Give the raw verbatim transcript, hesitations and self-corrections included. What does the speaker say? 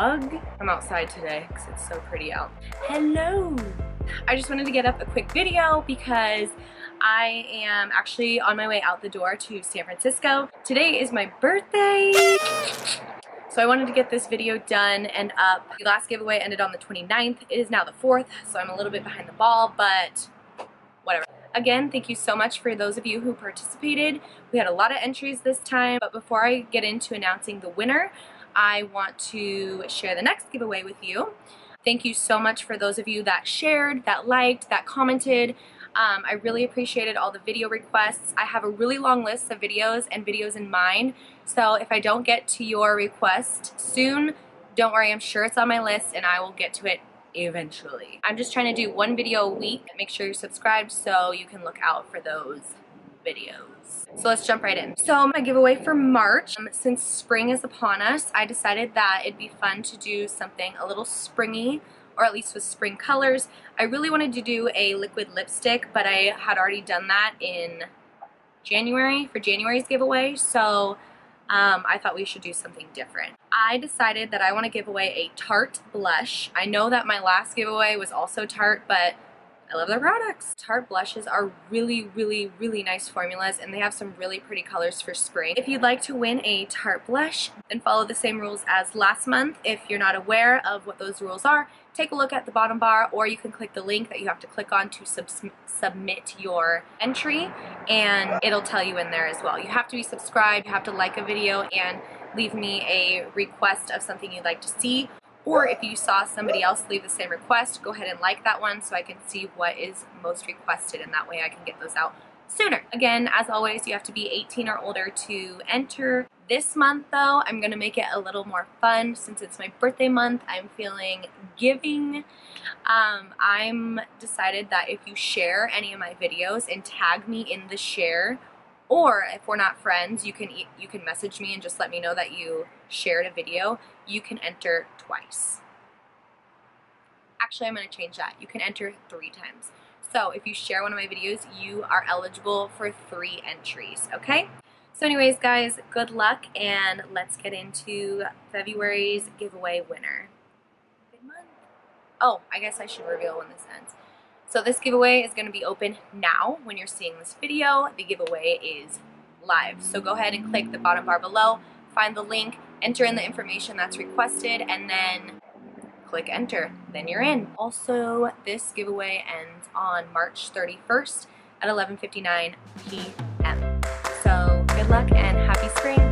mug. I'm outside today because it's so pretty out. Hello! I just wanted to get up a quick video because I am actually on my way out the door to San Francisco. Today is my birthday! So I wanted to get this video done and up. The last giveaway ended on the twenty-ninth. It is now the fourth, so I'm a little bit behind the ball, but whatever. Again, thank you so much for those of you who participated. We had a lot of entries this time, but before I get into announcing the winner, I want to share the next giveaway with you. Thank you so much for those of you that shared, that liked, that commented. Um, I really appreciated all the video requests. I have a really long list of videos and videos in mind, so if I don't get to your request soon, don't worry, I'm sure it's on my list and I will get to it eventually. I'm just trying to do one video a week. Make sure you're subscribed so you can look out for those videos. So let's jump right in. So my giveaway for March, um, since spring is upon us, I decided that it'd be fun to do something a little springy, or at least with spring colors. I really wanted to do a liquid lipstick, but I had already done that in January for January's giveaway, so um, I thought we should do something different. I decided that I want to give away a Tarte blush. I know that my last giveaway was also Tarte, but I love their products. Tarte blushes are really, really, really nice formulas, and they have some really pretty colors for spring. If you'd like to win a Tarte blush, then follow the same rules as last month. If you're not aware of what those rules are, take a look at the bottom bar, or you can click the link that you have to click on to sub submit your entry, and it'll tell you in there as well. You have to be subscribed, you have to like a video, and leave me a request of something you'd like to see. Or if you saw somebody else leave the same request, go ahead and like that one so I can see what is most requested, and that way I can get those out sooner. Again, as always, you have to be eighteen or older to enter. This month though, I'm gonna make it a little more fun. Since it's my birthday month, I'm feeling giving. Um, I'm decided that if you share any of my videos and tag me in the share, or if we're not friends, you can, e you can message me and just let me know that you shared a video, you can enter twice. Actually, I'm gonna change that. You can enter three times. So if you share one of my videos, you are eligible for three entries, okay? So anyways, guys, good luck, and let's get into February's giveaway winner. Good month. Oh, I guess I should reveal when this ends. So this giveaway is gonna be open now. When you're seeing this video, the giveaway is live. So go ahead and click the bottom bar below, find the link, enter in the information that's requested, and then click enter, then you're in. Also, this giveaway ends on March thirty-first at eleven fifty-nine p m So good luck and happy spring.